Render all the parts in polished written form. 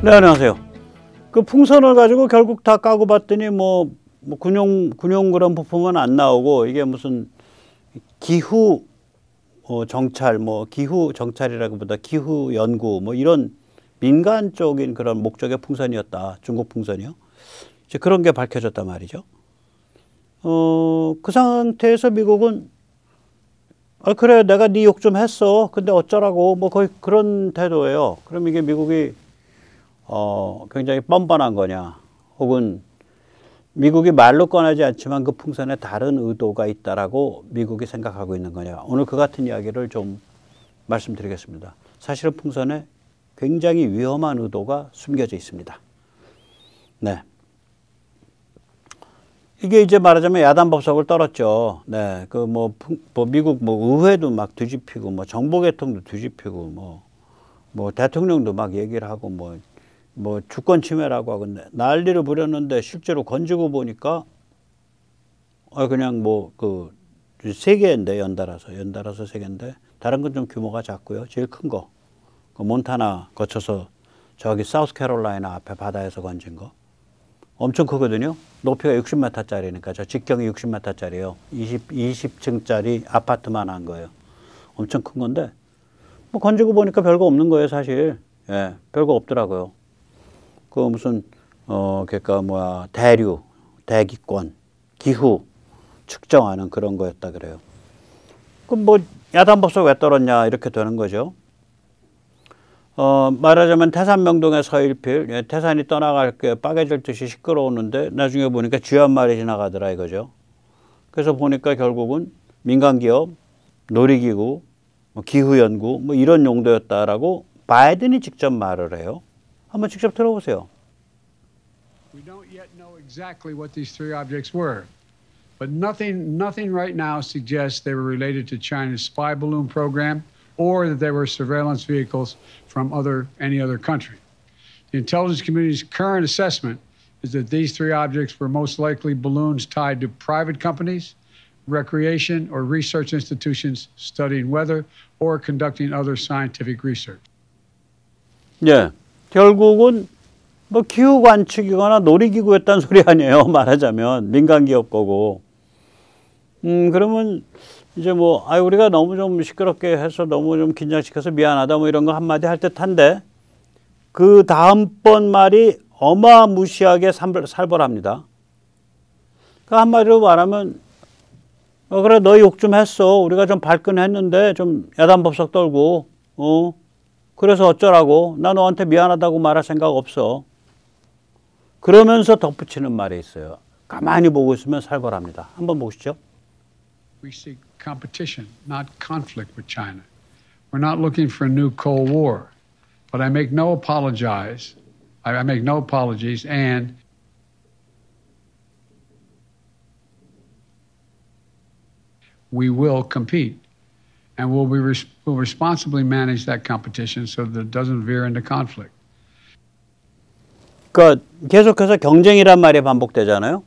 네, 안녕하세요. 그 풍선을 가지고 결국 다 까고 봤더니 뭐 군용 그런 부품은 안 나오고 이게 무슨 기후 정찰, 기후 정찰이라기보다 기후 연구 이런 민간 쪽인 그런 목적의 풍선이었다. 중국 풍선이요. 이제 그런 게 밝혀졌단 말이죠. 그 상태에서 미국은 그래 내가 네 욕 좀 했어. 근데 어쩌라고 거의 그런 태도예요. 그럼 이게 미국이 굉장히 뻔뻔한 거냐, 혹은 미국이 말로 꺼내지 않지만 그 풍선에 다른 의도가 있다라고 미국이 생각하고 있는 거냐. 오늘 그 같은 이야기를 좀 말씀드리겠습니다. 사실은 풍선에 굉장히 위험한 의도가 숨겨져 있습니다. 네. 이게 이제 말하자면 야단법석을 떨었죠. 네. 그 미국 의회도 막 뒤집히고 정보계통도 뒤집히고 대통령도 막 얘기를 하고 주권 침해라고 하고 난리를 부렸는데 실제로 건지고 보니까 그냥 세 개인데 연달아서 세 개인데 다른 건 좀 규모가 작고요. 제일 큰 거 그 몬타나 거쳐서 저기 사우스캐롤라이나 앞에 바다에서 건진 거 엄청 크거든요. 높이가 60m 짜리니까 저 직경이 60m 짜리예요. 20층 짜리 아파트만 한 거예요. 엄청 큰 건데 건지고 보니까 별거 없는 거예요, 사실. 예, 별거 없더라고요. 그 무슨 대류, 대기권, 기후 측정하는 그런 거였다 그래요. 그럼 야단법석 왜 떨었냐 이렇게 되는 거죠. 말하자면 태산명동의 서일필, 태산이 떠나갈 게 빠개질 듯이 시끄러우는데 나중에 보니까 쥐 한 마리 지나가더라 이거죠. 그래서 보니까 결국은 민간기업, 놀이기구, 기후연구 이런 용도였다라고 바이든이 직접 말을 해요. 한번 직접 들어보세요. We don't yet know exactly what these three objects were, but nothing right now suggests they were related to China's spy balloon program or that they were surveillance vehicles from any other country. The intelligence community's current assessment is that these three objects were most likely balloons tied to private companies, recreation or research institutions studying weather or conducting other scientific research. 네. 결국은 기후 관측이거나 놀이기구였다는 소리 아니에요. 말하자면 민간기업 거고. 그러면 이제 우리가 너무 좀 시끄럽게 해서 너무 좀 긴장시켜서 미안하다 이런 거 한마디 할 듯한데 그 다음번 말이 어마무시하게 살벌합니다. 그 한마디로 말하면 그래 너 욕 좀 했어. 우리가 좀 발끈했는데 좀 야단법석 떨고 그래서 어쩌라고. 나 너한테 미안하다고 말할 생각 없어. 그러면서 덧붙이는 말이 있어요. 가만히 보고 있으면 살벌합니다. 한번 보시죠. We seek competition, not conflict with China. We're not looking for a new Cold War. But I make no apologies. I make no apologies and we will compete. And we'll responsibly manage that competition so that it doesn't veer into conflict. 그러니까 계속해서 경쟁이란 말이 반복되잖아요.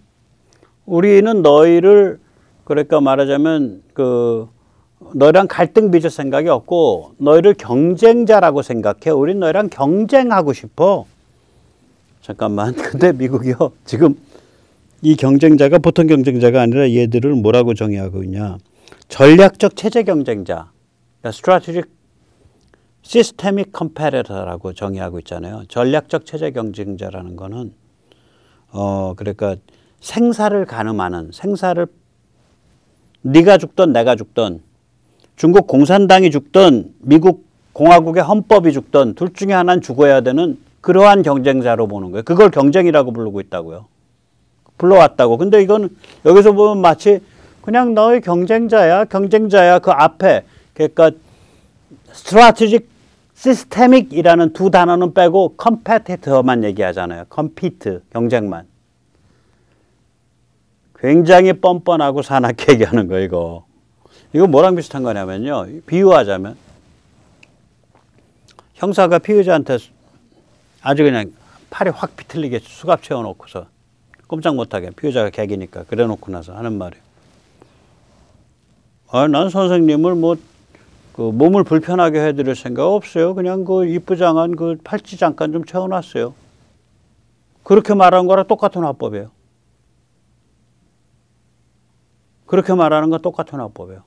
우리는 너희를 말하자면 너희랑 갈등 빚을 생각이 없고 너희를 경쟁자라고 생각해. 우린 너희랑 경쟁하고 싶어. 잠깐만. 근데 미국이요. 지금 이 경쟁자가 보통 경쟁자가 아니라 얘들을 뭐라고 정의하고 있냐? 전략적 체제 경쟁자, Strategic Systemic Competitor라고 정의하고 있잖아요. 전략적 체제 경쟁자라는 거는 생사를 가늠하는, 생사를 네가 죽든 내가 죽든 중국 공산당이 죽든 미국 공화국의 헌법이 죽든 둘 중에 하나는 죽어야 되는 그러한 경쟁자로 보는 거예요. 그걸 경쟁이라고 부르고 있다고요. 불러왔다고. 근데 이건 여기서 보면 마치 그냥 너의 경쟁자야. 그 앞에 strategic, systemic 이라는 두 단어는 빼고 competitor만 얘기하잖아요. compete, 경쟁만. 굉장히 뻔뻔하고 사납게 얘기하는 거 이거. 이거 뭐랑 비슷한 거냐면요. 비유하자면 형사가 피의자한테 아주 그냥 팔이 확 비틀리게 수갑 채워놓고서 꼼짝 못하게 피의자가 객이니까 그래놓고 나서 하는 말이에요. 난 선생님을 그 몸을 불편하게 해드릴 생각 없어요. 그냥 그 이쁘장한 그 팔찌 잠깐 좀 채워놨어요. 그렇게 말하는 거랑 똑같은 화법이에요. 그렇게 말하는 건 똑같은 화법이에요.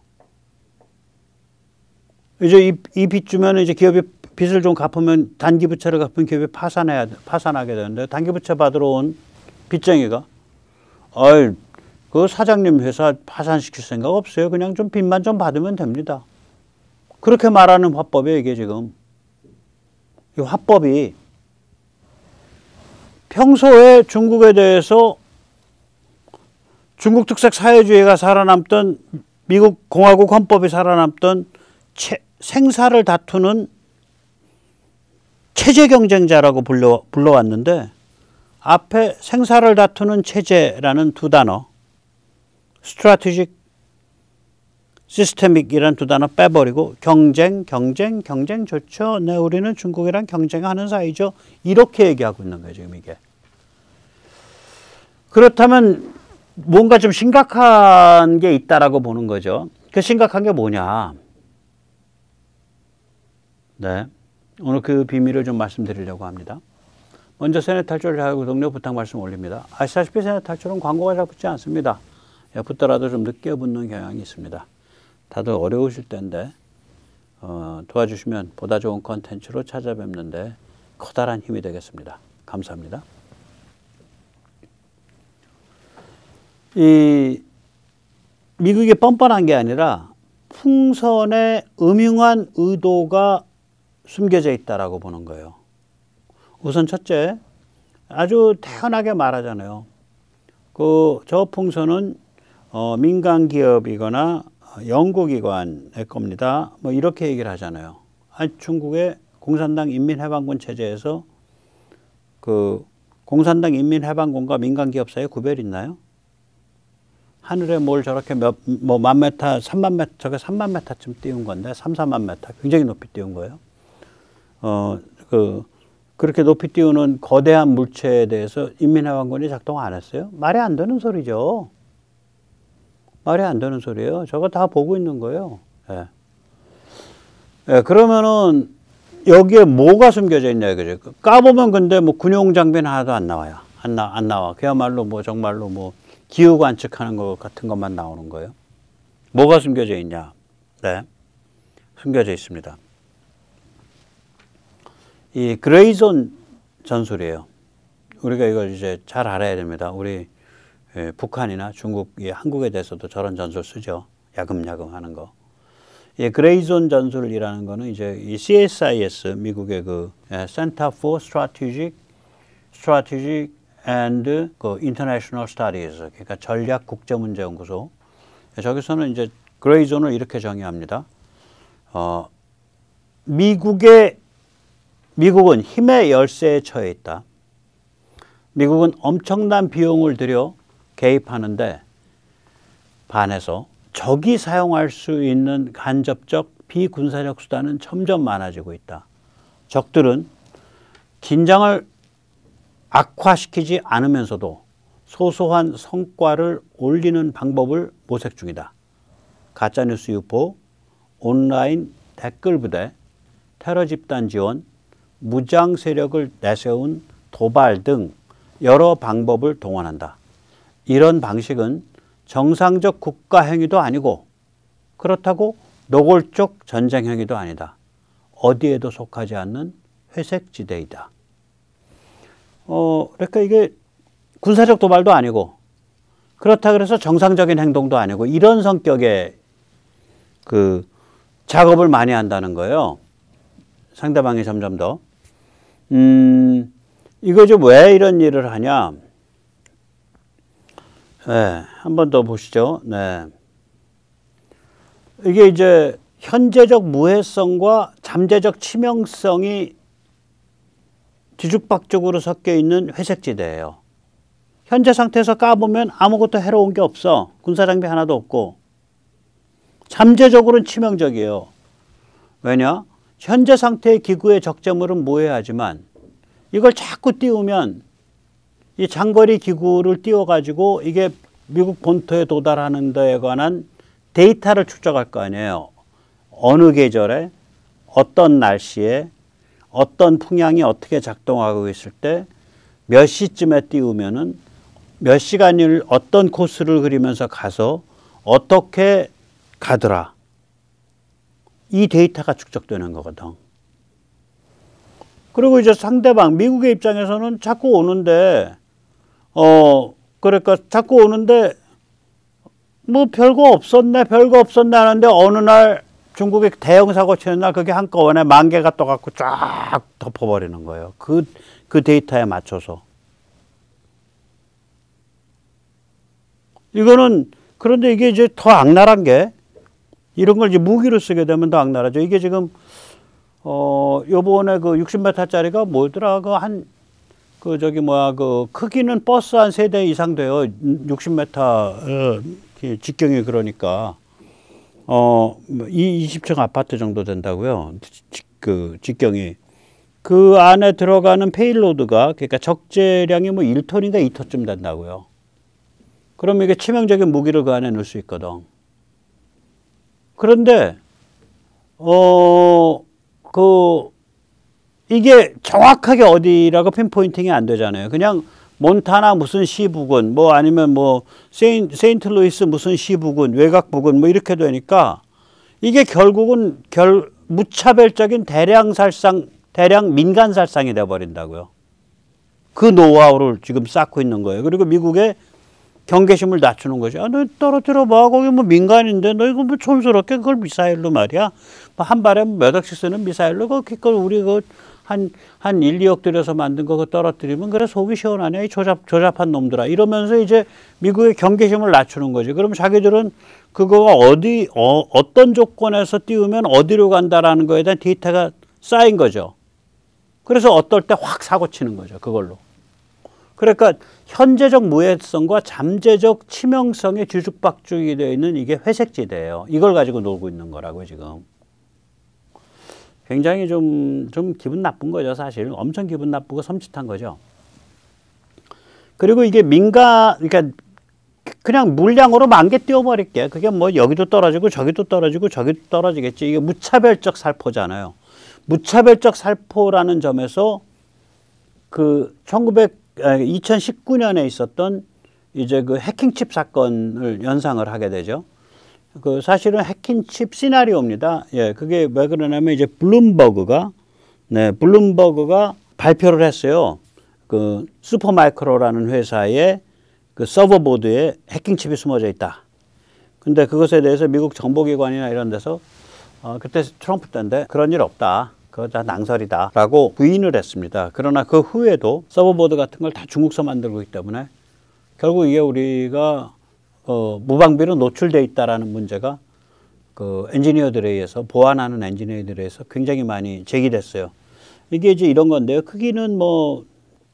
이제 이 빚 주면 이제 기업이 빚을 좀 갚으면 단기부채를 갚은 기업이 파산하게 되는데 단기부채 받으러 온 빚쟁이가 아이 그 사장님 회사 파산시킬 생각 없어요. 그냥 좀 빚만 좀 받으면 됩니다. 그렇게 말하는 화법이에요, 이게 지금. 이 화법이 평소에 중국에 대해서 중국 특색 사회주의가 살아남던 미국 공화국 헌법이 살아남던 생사를 다투는 체제 경쟁자라고 불러왔는데 앞에 생사를 다투는 체제라는 두 단어 strategic 시스테믹이란 두 단어 빼버리고 경쟁 좋죠. 네, 우리는 중국이랑 경쟁하는 사이죠. 이렇게 얘기하고 있는 거예요, 지금 이게. 그렇다면 뭔가 좀 심각한 게 있다라고 보는 거죠. 그 심각한 게 뭐냐. 네, 오늘 그 비밀을 좀 말씀드리려고 합니다. 먼저 세뇌탈출 자유 동료 부탁 말씀 올립니다. 아시다시피 세뇌탈출은 광고가 잘 붙지 않습니다. 붙더라도 좀 늦게 붙는 경향이 있습니다. 다들 어려우실 텐데 도와주시면 보다 좋은 컨텐츠로 찾아뵙는데 커다란 힘이 되겠습니다. 감사합니다. 이 미국이 뻔뻔한 게 아니라 풍선에 음흉한 의도가 숨겨져 있다라고 보는 거예요. 우선 첫째, 아주 태연하게 말하잖아요. 그 저 풍선은 민간 기업이거나 영국이관의 겁니다. 뭐 이렇게 얘기를 하잖아요. 아니, 중국의 공산당 인민해방군 체제에서 그 공산당 인민해방군과 민간기업 사이에 구별이 있나요? 하늘에 뭘 저렇게 만 메타, 3만 메타, 저게 3만 메타쯤 띄운 건데 3, 4만 메타 굉장히 높이 띄운 거예요. 그렇게 높이 띄우는 거대한 물체에 대해서 인민해방군이 작동 안 했어요? 말이 안 되는 소리죠. 말이 안 되는 소리예요. 저거 다 보고 있는 거예요. 예. 예, 그러면은 여기에 뭐가 숨겨져 있냐 이거죠. 까보면 근데 뭐 군용 장비는 하나도 안 나와요. 안 나와. 그야말로 뭐 정말로 뭐 기후 관측하는 것 같은 것만 나오는 거예요. 뭐가 숨겨져 있냐. 네, 숨겨져 있습니다. 이 그레이존 전술이에요. 우리가 이걸 이제 잘 알아야 됩니다. 우리 예, 북한이나 중국이 한국에 대해서도 저런 전술 쓰죠. 야금야금 하는 거. 예, 그레이존 전술이라는 거는 이제 이 CSIS 미국의 그 Center for Strategic and International Studies 그러니까 전략 국제 문제 연구소. 예, 저기서는 이제 그레이존을 이렇게 정의합니다. 미국은 힘의 열세에 처해 있다. 미국은 엄청난 비용을 들여 개입하는데 반해서 적이 사용할 수 있는 간접적 비군사적 수단은 점점 많아지고 있다. 적들은 긴장을 악화시키지 않으면서도 소소한 성과를 올리는 방법을 모색 중이다. 가짜뉴스 유포, 온라인 댓글 부대, 테러 집단 지원, 무장 세력을 내세운 도발 등 여러 방법을 동원한다. 이런 방식은 정상적 국가 행위도 아니고 그렇다고 노골적 전쟁 행위도 아니다. 어디에도 속하지 않는 회색지대이다. 그러니까 이게 군사적 도발도 아니고 그렇다고 해서 정상적인 행동도 아니고 이런 성격의 그 작업을 많이 한다는 거예요. 상대방이 점점 더. 이거 좀 왜 이런 일을 하냐. 네, 한 번 더 보시죠. 네. 이게 이제 현재적 무해성과 잠재적 치명성이 뒤죽박죽으로 섞여 있는 회색지대예요. 현재 상태에서 까보면 아무것도 해로운 게 없어. 군사장비 하나도 없고. 잠재적으로는 치명적이에요. 왜냐? 현재 상태의 기구의 적재물은 모해하지만 이걸 자꾸 띄우면 이 장거리 기구를 띄워가지고 이게 미국 본토에 도달하는 데에 관한 데이터를 축적할 거 아니에요. 어느 계절에 어떤 날씨에 어떤 풍향이 어떻게 작동하고 있을 때 몇 시쯤에 띄우면은 몇 시간을 어떤 코스를 그리면서 가서 어떻게 가더라. 이 데이터가 축적되는 거거든. 그리고 이제 상대방 미국의 입장에서는 자꾸 오는데 그러니까 자꾸 오는데 뭐 별거 없었네 별거 없었네 하는데 어느 날 중국이 대형 사고 치는 날 그게 한꺼번에 10,000개가 떠갖고 쫙 덮어버리는 거예요. 그 데이터에 맞춰서. 이거는 그런데 이게 이제 더 악랄한 게 이런 걸 이제 무기로 쓰게 되면 더 악랄하죠. 이게 지금 요번에 그 60m짜리가 뭐더라? 크기는 버스 한 3대 이상 돼요. 60m 직경이 그러니까 20층 아파트 정도 된다고요. 그 직경이 그 안에 들어가는 페일로드가 그러니까 적재량이 뭐 1톤인가 2톤쯤 된다고요. 그럼 이게 치명적인 무기를 그 안에 넣을 수 있거든. 그런데 이게 정확하게 어디라고 핀포인팅이 안 되잖아요. 그냥 몬타나 무슨 시 부근, 뭐 아니면 뭐 세인트루이스 무슨 시 부근, 외곽 부근 뭐 이렇게 되니까 이게 결국은 무차별적인 대량 살상, 대량 민간 살상이 돼 버린다고요. 그 노하우를 지금 쌓고 있는 거예요. 그리고 미국의 경계심을 낮추는 거죠. 아, 너 떨어뜨려 봐. 거기 뭐 민간인데 너 이거 뭐 촌스럽게 그걸 미사일로 말이야. 뭐 한 발에 몇 억씩 쓰는 미사일로 그걸 우리 그 한 1, 2억 들여서 만든 거 떨어뜨리면 그래 속이 시원하냐 이 조잡한 놈들아 이러면서 이제 미국의 경계심을 낮추는 거지. 그럼 자기들은 그거가 어떤 조건에서 띄우면 어디로 간다라는 거에 대한 데이터가 쌓인 거죠. 그래서 어떨 때 확 사고 치는 거죠. 그걸로. 그러니까 현재적 무해성과 잠재적 치명성에 뒤죽박죽이 되어 있는 이게 회색지대예요. 이걸 가지고 놀고 있는 거라고요, 지금. 굉장히 좀 기분 나쁜 거죠, 사실. 엄청 기분 나쁘고 섬찟한 거죠. 그리고 이게 그러니까 그냥 물량으로 10,000개 띄워버릴게. 그게 뭐 여기도 떨어지고 저기도 떨어지고 저기도 떨어지겠지. 이게 무차별적 살포잖아요. 무차별적 살포라는 점에서 2019년에 있었던 이제 그 해킹칩 사건을 연상을 하게 되죠. 그 사실은 해킹칩 시나리오입니다. 예, 그게 왜 그러냐면 이제 블룸버그가 발표를 했어요. 그 슈퍼마이크로라는 회사의 그 서버보드에 해킹칩이 숨어져 있다. 근데 그것에 대해서 미국 정보기관이나 이런 데서 그때 트럼프 때인데 그런 일 없다. 그거 다 낭설이다 라고 부인을 했습니다. 그러나 그 후에도 서버보드 같은 걸 다 중국서 만들고 있기 때문에 결국 이게 우리가 무방비로 노출되어 있다라는 문제가 그 엔지니어들에 의해서 보완하는 엔지니어들에 의해서 굉장히 많이 제기됐어요. 이게 이제 이런 건데요. 크기는 뭐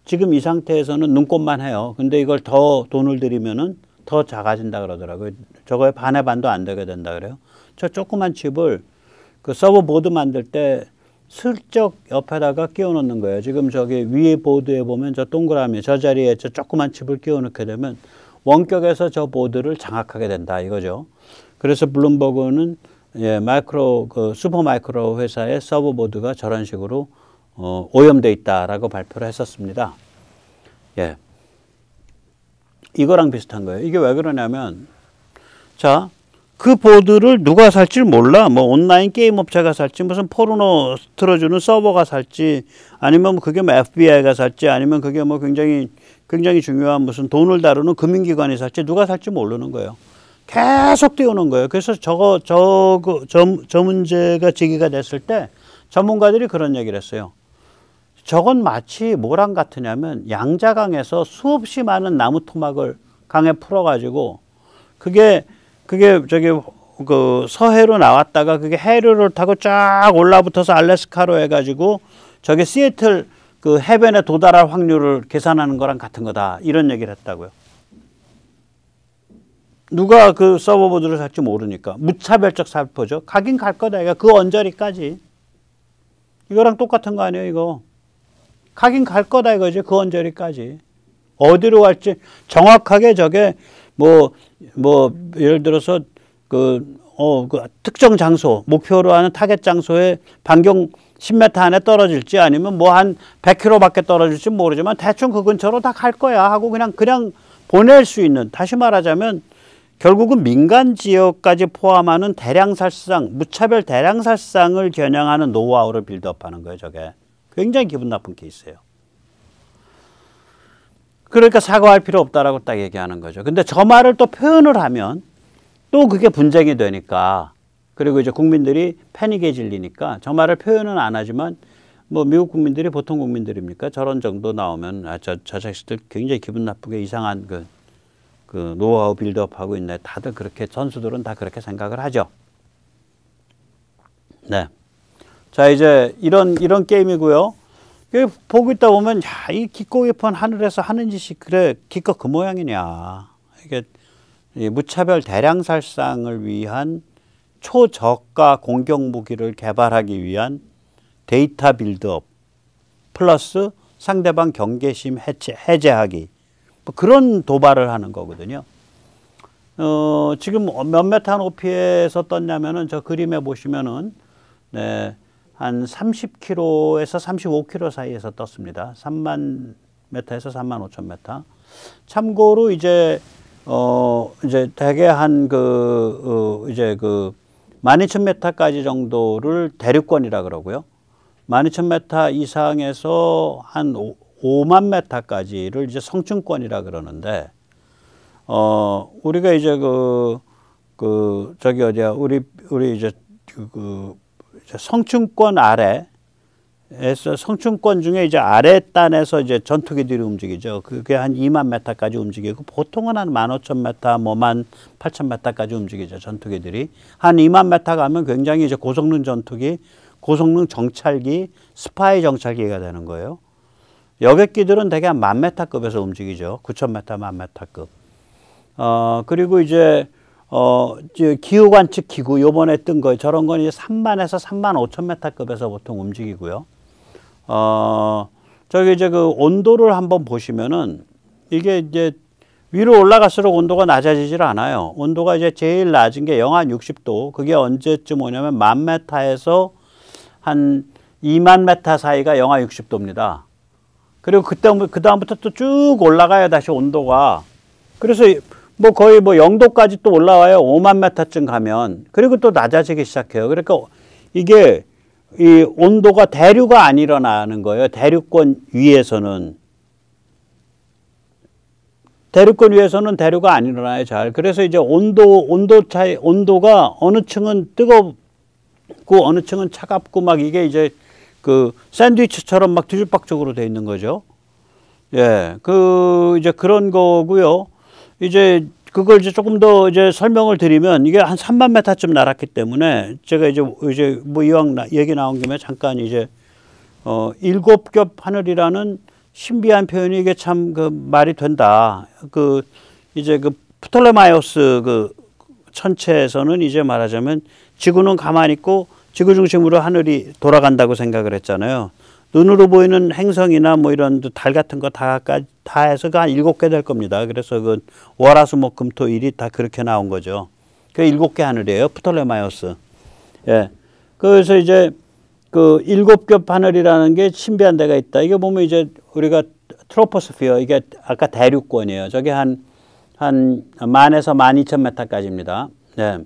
지금 이 상태에서는 눈꼽만 해요. 근데 이걸 더 돈을 들이면은 더 작아진다 그러더라고요. 저거에 반의 반도 안 되게 된다 그래요. 저 조그만 칩을 그 서버보드 만들 때 슬쩍 옆에다가 끼워 넣는 거예요. 지금 저기 위에 보드에 보면 저 동그라미 저 자리에 저 조그만 칩을 끼워 넣게 되면 원격에서 저 보드를 장악하게 된다 이거죠. 그래서 블룸버그는 슈퍼마이크로 회사의 서버 보드가 저런 식으로 오염돼 있다라고 발표를 했었습니다. 예, 이거랑 비슷한 거예요. 이게 왜 그러냐면 자. 그 보드를 누가 살지 몰라. 뭐 온라인 게임 업체가 살지 무슨 포르노 틀어주는 서버가 살지 아니면 그게 뭐 FBI가 살지 아니면 그게 뭐 굉장히 중요한 무슨 돈을 다루는 금융기관이 살지 누가 살지 모르는 거예요. 계속 띄우는 거예요. 그래서 저 문제가 제기가 됐을 때 전문가들이 그런 얘기를 했어요. 저건 마치 뭐랑 같으냐면 양자강에서 수없이 많은 나무 토막을 강에 풀어가지고 그게 저기 그 서해로 나왔다가 그게 해류를 타고 쫙 올라붙어서 알래스카로 해가지고 저게 시애틀 그 해변에 도달할 확률을 계산하는 거랑 같은 거다 이런 얘기를 했다고요. 누가 그 서버보드를 살지 모르니까 무차별적 살포죠. 가긴 갈 거다 이거 그 언저리까지. 이거랑 똑같은 거 아니에요 이거. 가긴 갈 거다 이거지 그 언저리까지. 어디로 갈지 정확하게 저게 예를 들어서 그 특정 장소, 목표로 하는 타겟 장소에 반경 10m 안에 떨어질지 아니면 뭐 한 100km 밖에 떨어질지 모르지만 대충 그 근처로 다 갈 거야 하고 그냥 보낼 수 있는, 다시 말하자면 결국은 민간 지역까지 포함하는 대량 살상, 무차별 대량 살상을 겨냥하는 노하우를 빌드업하는 거예요, 저게. 굉장히 기분 나쁜 케이스예요. 그러니까 사과할 필요 없다라고 딱 얘기하는 거죠. 근데 저 말을 또 표현을 하면 또 그게 분쟁이 되니까, 그리고 이제 국민들이 패닉에 질리니까 저 말을 표현은 안 하지만 뭐 미국 국민들이 보통 국민들입니까? 저런 정도 나오면 저 자식들 굉장히 기분 나쁘게 이상한 그 노하우 빌드업하고 있네. 다들 그렇게, 선수들은 다 그렇게 생각을 하죠. 네. 자, 이제 이런 게임이고요. 보고 있다 보면, 야, 이 깊고 깊은 하늘에서 하는 짓이 그래, 기껏 그 모양이냐. 이게 무차별 대량 살상을 위한 초저가 공격 무기를 개발하기 위한 데이터 빌드업 플러스 상대방 경계심 해제하기, 뭐 그런 도발을 하는 거거든요. 지금 몇 메타 높이에서 떴냐면은 저 그림에 보시면은 네, 한 30km에서 35km 사이에서 떴습니다. 3만 메타에서 3만 5천 메타. 참고로 이제 대개 한 이제 12,000m까지 정도를 대륙권이라 그러고요. 12,000m 이상에서 한 50,000m까지를 이제 성층권이라 그러는데, 우리가 이제 저기 어디야, 우리 이제 성층권 아래에서, 성층권 중에 이제 아래 단에서 이제 전투기들이 움직이죠. 그게 한 20,000m까지 움직이고, 보통은 한 15,000m, 뭐 18,000m까지 움직이죠. 전투기들이. 한 20,000m 가면 굉장히 이제 고성능 전투기, 고성능 정찰기, 스파이 정찰기가 되는 거예요. 여객기들은 대개 한 10,000m급에서 움직이죠. 9,000m, 10,000m급. 그리고 이제 기후 관측 기구, 요번에 뜬 거, 저런 건 이제 3만에서 3만 5천 m급에서 보통 움직이고요. 저기 이제 그 온도를 한번 보시면은, 이게 이제 위로 올라갈수록 온도가 낮아지질 않아요. 온도가 이제 제일 낮은 게 영하 60도. 그게 언제쯤 오냐면 10,000m에서 한 20,000m 사이가 영하 60도입니다. 그리고 그다음부터 또 쭉 올라가야 다시 온도가. 그래서 뭐 거의 뭐 0도까지 또 올라와요. 50,000m쯤 가면. 그리고 또 낮아지기 시작해요. 그러니까 이게 이 온도가 대류가 안 일어나는 거예요. 대류권 위에서는. 대륙권 위에서는 대류가 안 일어나요, 잘. 그래서 이제 온도 차이, 온도가 어느 층은 뜨겁고 어느 층은 차갑고 막 이게 이제 그 샌드위치처럼 막 뒤죽박죽으로 돼 있는 거죠. 예. 이제 그런 거고요. 이제 그걸 이제 조금 더 이제 설명을 드리면, 이게 한 3만 메타쯤 날았기 때문에 제가 이제 뭐 이왕 얘기 나온 김에 잠깐 이제 7겹 하늘이라는 신비한 표현이 이게 참 그 말이 된다. 이제 그 프톨레마이오스 그 천체에서는 이제 말하자면 지구는 가만히 있고 지구 중심으로 하늘이 돌아간다고 생각을 했잖아요. 눈으로 보이는 행성이나 뭐 이런 달 같은 거 다 해서 한 7개 될 겁니다. 그래서 그 월화수목금토일이 다 그렇게 나온 거죠. 그 7개 하늘이에요, 프톨레마이오스. 예. 그래서 이제 그 7겹 하늘이라는 게 신비한 데가 있다. 이게 보면 이제 우리가 트로포스피어, 이게 아까 대륙권이에요. 저게 한 10,000에서 12,000m까지입니다. 예.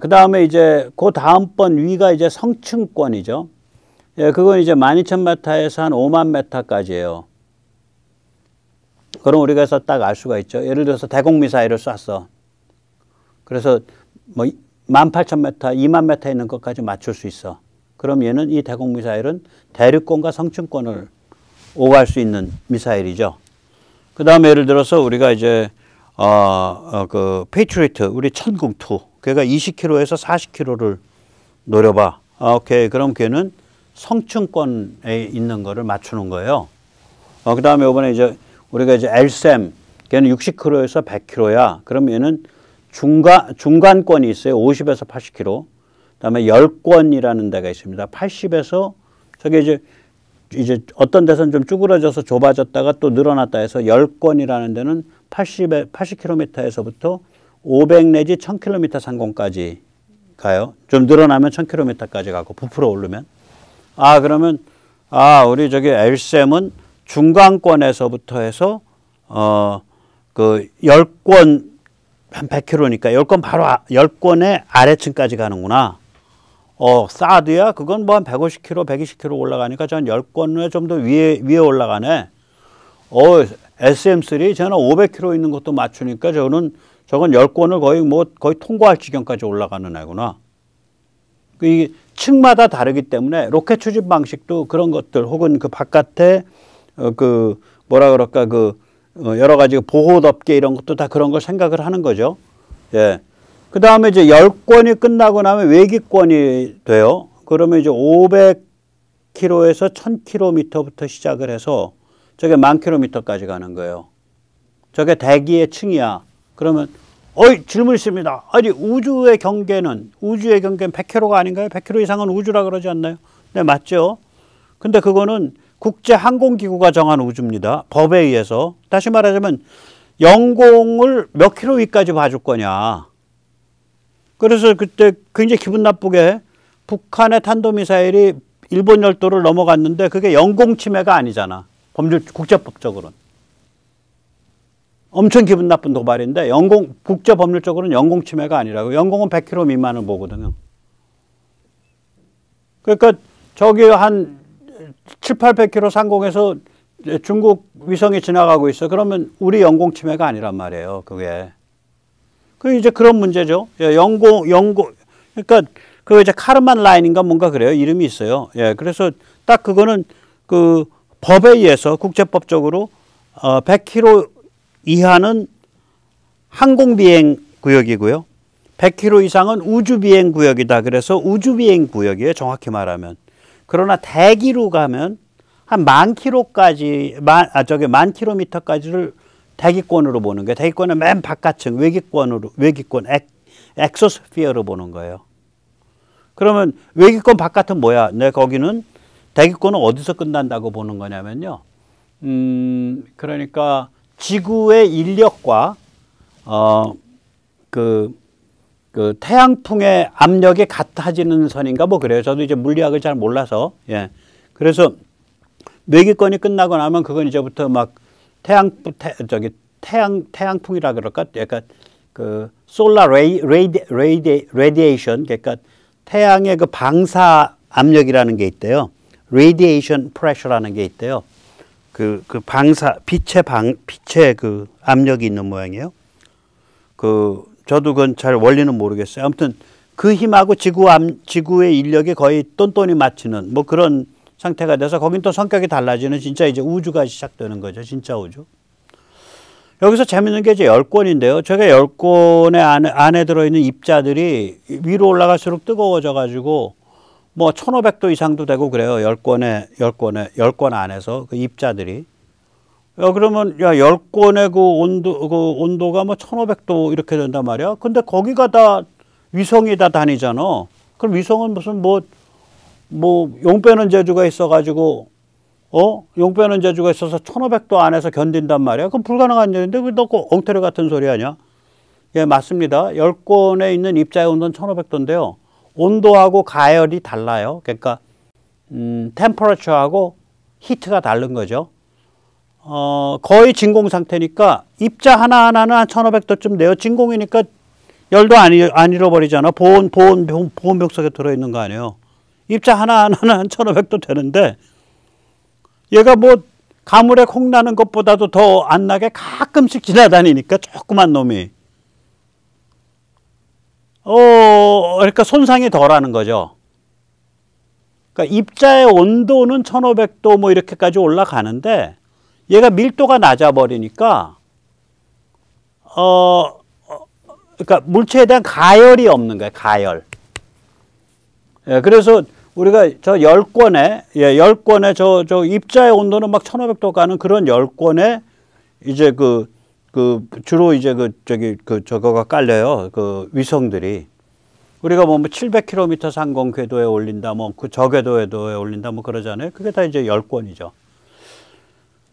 그 다음에 이제 그 다음번 위가 이제 성층권이죠. 예, 그건 이제 12,000m에서 한 50,000m까지예요. 그럼 우리가 해서 딱 알 수가 있죠. 예를 들어서 대공 미사일을 쐈어. 그래서 뭐 18,000m, 20,000m 있는 것까지 맞출 수 있어. 그럼 얘는, 이 대공 미사일은 대륙권과 성층권을 오갈 수 있는 미사일이죠. 그 다음에 예를 들어서 우리가 이제 페이트리트, 우리 천궁투. 걔가 20km에서 40km를 노려봐. 아, 오케이. 그럼 걔는 성층권에 있는 거를 맞추는 거예요. 그 다음에 이번에 이제 우리가 이제 엘셈, 걔는 60km에서 100km야. 그럼 얘는 중간권이 있어요. 50에서 80km. 그 다음에 열권이라는 데가 있습니다. 80에서, 저게 이제 어떤 데서는 좀 쭈그러져서 좁아졌다가 또 늘어났다 해서 열권이라는 데는 80km에서부터 500 내지 1000km 상공까지 가요. 좀 늘어나면 1000km까지 가고 부풀어 오르면. 아, 그러면 우리 저기 LCM은 중간권에서부터 해서 그 10권 한 100km니까 10권 바로 10권의 아래층까지 가는구나. 사드야 그건 뭐 한 150km, 120km 올라가니까 전 10권에 좀 더 위에 올라가네. SM3 저는 500km 있는 것도 맞추니까 저건 10권을 거의 통과할 지경까지 올라가는 애구나. 이게 층마다 다르기 때문에 로켓 추진 방식도 그런 것들, 혹은 그 바깥에 여러 가지 보호 덮개 이런 것도 다 그런 걸 생각을 하는 거죠. 예. 그 다음에 이제 10권이 끝나고 나면 외기권이 돼요. 그러면 이제 500km에서 1000km부터 시작을 해서 저게 10,000km까지 가는 거예요. 저게 대기의 층이야. 그러면 질문 있습니다. 아니, 우주의 경계는 100km가 아닌가요? 100km 이상은 우주라 그러지 않나요? 네, 맞죠. 근데 그거는 국제항공기구가 정한 우주입니다. 법에 의해서. 다시 말하자면 영공을 몇 킬로 위까지 봐줄 거냐. 그래서 그때 굉장히 기분 나쁘게 북한의 탄도미사일이 일본 열도를 넘어갔는데 그게 영공 침해가 아니잖아. 국제법적으로는. 엄청 기분 나쁜 도발인데 국제법률적으로는 영공 침해가 아니라고. 영공은 100km 미만을 보거든요. 그러니까 저기 한 700~800km 상공에서 중국 위성이 지나가고 있어. 그러면 우리 영공 침해가 아니란 말이에요, 그게. 그 이제 그런 문제죠. 그러니까 그 이제 카르만 라인인가 뭔가 그래요. 이름이 있어요. 예, 그래서 딱 그거는 그 법에 의해서 국제법적으로 100km 이하는 항공비행 구역이고요. 100km 이상은 우주비행 구역이다. 그래서 우주비행 구역이에요, 정확히 말하면. 그러나 대기로 가면 한 10,000km까지를 대기권으로 보는 거예요. 대기권은 맨 바깥층, 엑소스피어로 보는 거예요. 그러면 외기권 바깥은 뭐야? 네, 거기는 대기권은 어디서 끝난다고 보는 거냐면요. 그러니까 지구의 인력과 태양풍의 압력이 같아지는 선인가 뭐 그래요. 저도 이제 물리학을 잘 몰라서. 예. 그래서 외기권이 끝나고 나면 그건 이제부터 막 태양풍이라 그럴까? 그러니까 그 솔라 레디에이션, 그러니까 태양의 그 방사 압력이라는 게 있대요. 레디에이션 프레셔라는 게 있대요. 빛의 그 압력이 있는 모양이에요. 저도 그건 잘 원리는 모르겠어요. 아무튼 그 힘하고 지구의 인력이 거의 똔똔히 맞추는 뭐 그런 상태가 돼서 거긴 또 성격이 달라지는 진짜 이제 우주가 시작되는 거죠. 진짜 우주. 여기서 재밌는 게 이제 10권인데요. 제가 10권의 안에 들어있는 입자들이 위로 올라갈수록 뜨거워져 가지고 뭐 1500도 이상도 되고 그래요. 10권 안에서 그 입자들이. 야, 그러면, 야, 10권의 그 온도가 뭐 1500도 이렇게 된단 말이야. 근데 거기가 다 위성이 다 다니잖아. 그럼 위성은 무슨 용 빼는 재주가 있어가지고, 용 빼는 재주가 있어서 1500도 안에서 견딘단 말이야. 그럼 불가능한 일인데, 왜 너 엉터리 같은 소리 하냐? 예, 맞습니다. 10권에 있는 입자의 온도는 1500도인데요. 온도하고 가열이 달라요. 그러니까, 템퍼러처하고 히트가 다른 거죠. 거의 진공 상태니까 입자 하나하나는 한 1500도쯤 돼요. 진공이니까 열도 안 잃어버리잖아. 보온벽 속에 들어있는 거 아니에요. 입자 하나하나는 한 1500도 되는데 얘가 가물에 콩 나는 것보다도 더 안 나게 가끔씩 지나다니니까 조그만 놈이. 그러니까 손상이 덜하는 거죠. 그러니까 입자의 온도는 1500도 뭐 이렇게까지 올라가는데 얘가 밀도가 낮아 버리니까 그러니까 물체에 대한 가열이 없는 거예요. 가열. 예, 그래서 우리가 저 10권에 저 입자의 온도는 막 1500도 가는 그런 10권에 이제 주로 이제 저거가 깔려요. 그 위성들이. 우리가 뭐 700km 상공 궤도에 올린다 뭐 그 저궤도에 올린다 뭐 그러잖아요. 그게 다 이제 10권이죠.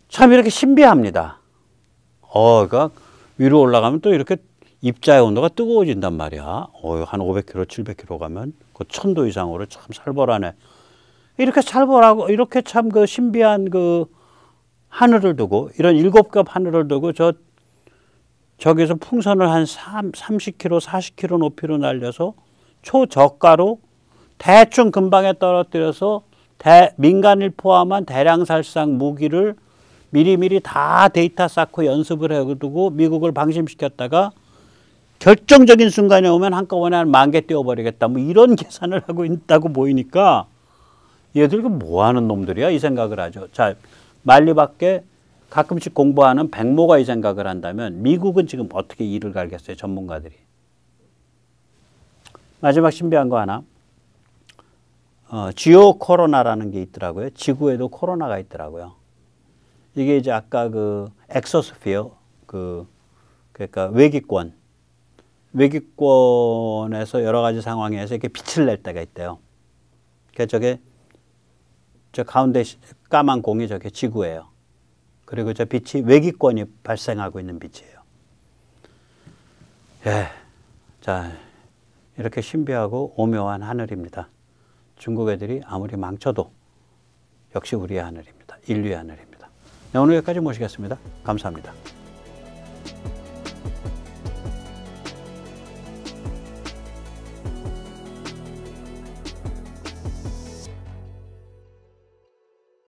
참 이렇게 신비합니다. 그러니까 위로 올라가면 또 이렇게 입자의 온도가 뜨거워진단 말이야. 한 500km, 700km 가면 그 1000도 이상으로 참 살벌하네. 이렇게 살벌하고 이렇게 참 그 신비한 그 하늘을 두고 이런 일곱 겹 하늘을 두고 저기서 풍선을 한 30km, 40km 높이로 날려서 초저가로 대충 근방에 떨어뜨려서 민간을 포함한 대량살상 무기를 미리미리 다 데이터 쌓고 연습을 해두고 미국을 방심시켰다가 결정적인 순간에 오면 한꺼번에 한 10,000개 띄워버리겠다. 뭐 이런 계산을 하고 있다고 보이니까 얘들 그 뭐 하는 놈들이야? 이 생각을 하죠. 자, 말리밖에 가끔씩 공부하는 백모가 이 생각을 한다면 미국은 지금 어떻게 이를 갈겠어요? 전문가들이. 마지막 신비한 거 하나. 지오 코로나라는 게 있더라고요. 지구에도 코로나가 있더라고요. 이게 이제 아까 그 엑소스피어 그러니까 외기권에서 여러 가지 상황에서 이렇게 빛을 낼 때가 있대요. 그래서 저게 저 가운데 까만 공이 저게 지구예요. 그리고 저 빛이 외기권이 발생하고 있는 빛이에요. 예, 자 이렇게 신비하고 오묘한 하늘입니다. 중국 애들이 아무리 망쳐도 역시 우리의 하늘입니다. 인류의 하늘입니다. 네, 오늘 여기까지 모시겠습니다. 감사합니다.